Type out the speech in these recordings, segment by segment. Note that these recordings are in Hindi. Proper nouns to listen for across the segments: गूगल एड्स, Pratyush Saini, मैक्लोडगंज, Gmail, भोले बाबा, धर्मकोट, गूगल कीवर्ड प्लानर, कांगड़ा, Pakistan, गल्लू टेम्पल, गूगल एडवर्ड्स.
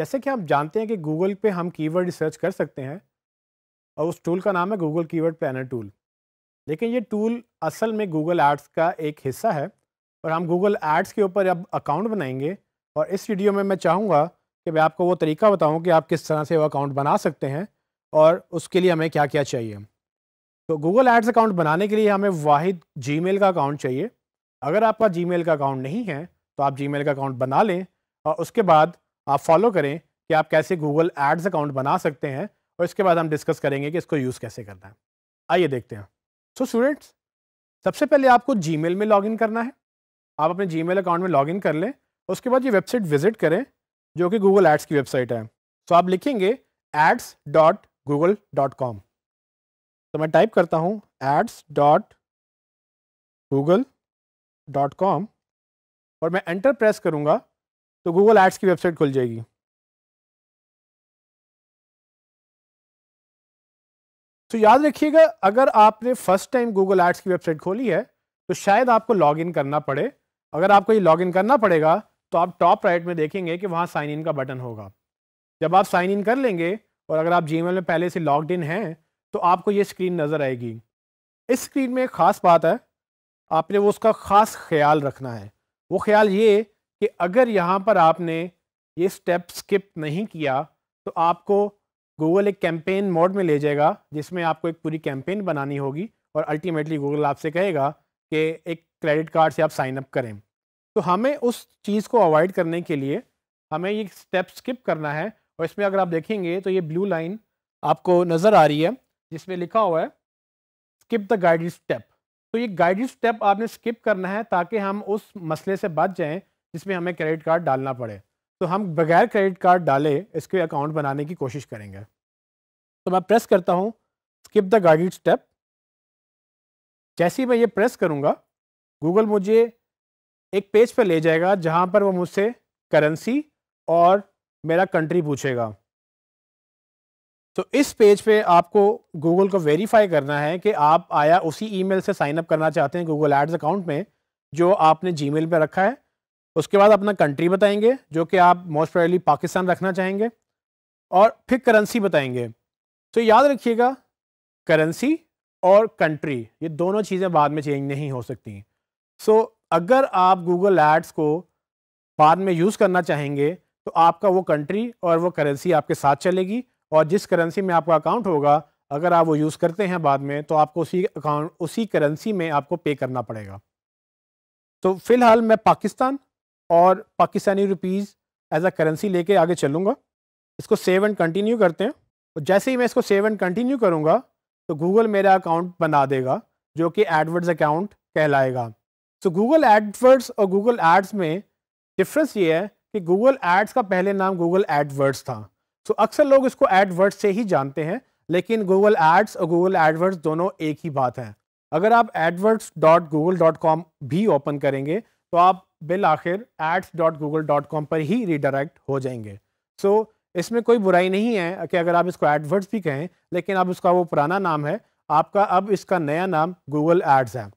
जैसे कि आप जानते हैं कि गूगल पे हम कीवर्ड रिसर्च कर सकते हैं और उस टूल का नाम है गूगल कीवर्ड प्लानर टूल। लेकिन ये टूल असल में गूगल एड्स का एक हिस्सा है और हम गूगल एड्स के ऊपर अब अकाउंट बनाएंगे। और इस वीडियो में मैं चाहूँगा कि मैं आपको वो तरीका बताऊँ कि आप किस तरह से वो अकाउंट बना सकते हैं और उसके लिए हमें क्या क्या चाहिए। तो गूगल एड्स अकाउंट बनाने के लिए हमें वाहिद जीमेल का अकाउंट चाहिए। अगर आपका जीमेल का अकाउंट नहीं है तो आप जीमेल का अकाउंट बना लें और उसके बाद आप फॉलो करें कि आप कैसे गूगल एड्स अकाउंट बना सकते हैं और इसके बाद हम डिस्कस करेंगे कि इसको यूज़ कैसे करना है। आइए देखते हैं। सो स्टूडेंट्स, सबसे पहले आपको जीमेल में लॉगिन करना है। आप अपने जीमेल अकाउंट में लॉगिन कर लें, उसके बाद ये वेबसाइट विजिट करें जो कि गूगल एड्स की वेबसाइट है। तो आप लिखेंगे ads.google.com। तो मैं टाइप करता हूँ ads.google.com और मैं एंटर प्रेस करूँगा तो गूगल एड्स की वेबसाइट खुल जाएगी। तो याद रखिएगा, अगर आपने फर्स्ट टाइम गूगल एड्स की वेबसाइट खोली है तो शायद आपको लॉगिन करना पड़े। अगर आपको ये लॉगिन करना पड़ेगा तो आप टॉप राइट में देखेंगे कि वहाँ साइन इन का बटन होगा। जब आप साइन इन कर लेंगे और अगर आप जीमेल में पहले से लॉग्ड इन हैं तो आपको ये स्क्रीन नज़र आएगी। इस स्क्रीन में एक ख़ास बात है, आपने वो उसका ख़ास ख्याल रखना है। वो ख्याल ये कि अगर यहाँ पर आपने ये स्टेप स्किप नहीं किया तो आपको गूगल एक कैंपेन मोड में ले जाएगा जिसमें आपको एक पूरी कैंपेन बनानी होगी और अल्टीमेटली गूगल आपसे कहेगा कि एक क्रेडिट कार्ड से आप साइन अप करें। तो हमें उस चीज़ को अवॉइड करने के लिए हमें ये स्टेप स्किप करना है। और इसमें अगर आप देखेंगे तो ये ब्लू लाइन आपको नज़र आ रही है जिसमें लिखा हुआ है स्किप द गाइडेड स्टेप। तो ये गाइडेड स्टेप आपने स्किप करना है ताकि हम उस मसले से बच जाएँ जिसमें हमें क्रेडिट कार्ड डालना पड़े। तो हम बगैर क्रेडिट कार्ड डाले इसके अकाउंट बनाने की कोशिश करेंगे। तो मैं प्रेस करता हूँ स्किप द गाइडेड स्टेप। जैसे ही मैं ये प्रेस करूँगा गूगल मुझे एक पेज पर ले जाएगा जहाँ पर वो मुझसे करेंसी और मेरा कंट्री पूछेगा। तो इस पेज पे आपको गूगल को वेरीफाई करना है कि आप आया उसी ईमेल से साइन अप करना चाहते हैं गूगल एड्स अकाउंट में जो आपने जीमेल पे रखा है। उसके बाद अपना कंट्री बताएंगे जो कि आप मोस्ट प्रोबेबली पाकिस्तान रखना चाहेंगे और फिर करेंसी बताएंगे। तो याद रखिएगा, करेंसी और कंट्री ये दोनों चीज़ें बाद में चेंज नहीं हो सकती। सो अगर आप गूगल एड्स को बाद में यूज़ करना चाहेंगे तो आपका वो कंट्री और वो करेंसी आपके साथ चलेगी और जिस करेंसी में आपका अकाउंट होगा अगर आप वो यूज़ करते हैं बाद में तो आपको उसी करेंसी में आपको पे करना पड़ेगा। तो फ़िलहाल मैं पाकिस्तान और Pakistani rupees as a currency लेके आगे चलूँगा। इसको सेव एंड कंटिन्यू करते हैं। और जैसे ही मैं इसको सेव एंड कंटिन्यू करूँगा तो गूगल मेरा अकाउंट बना देगा जो कि एडवर्ड्स अकाउंट कहलाएगा। तो गूगल एडवर्ड्स और गूगल एड्स में डिफरेंस ये है कि गूगल एड्स का पहले नाम गूगल एडवर्ड्स था। तो अक्सर लोग इसको एडवर्ड्स से ही जानते हैं लेकिन गूगल एड्स और गूगल एडवर्ड्स दोनों एक ही बात है। अगर आप adverts.google.com भी ओपन करेंगे तो आप बिल आखिर ads.google.com पर ही रिडायरेक्ट हो जाएंगे। सो इसमें कोई बुराई नहीं है कि अगर आप इसको एडवर्ड्स भी कहें, लेकिन अब उसका वो पुराना नाम है, आपका अब इसका नया नाम गूगल एड्स है।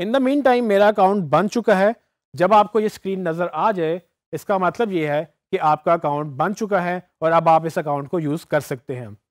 इन द मीन टाइम मेरा अकाउंट बन चुका है। जब आपको ये स्क्रीन नज़र आ जाए इसका मतलब ये है कि आपका अकाउंट बन चुका है और अब आप इस अकाउंट को यूज़ कर सकते हैं।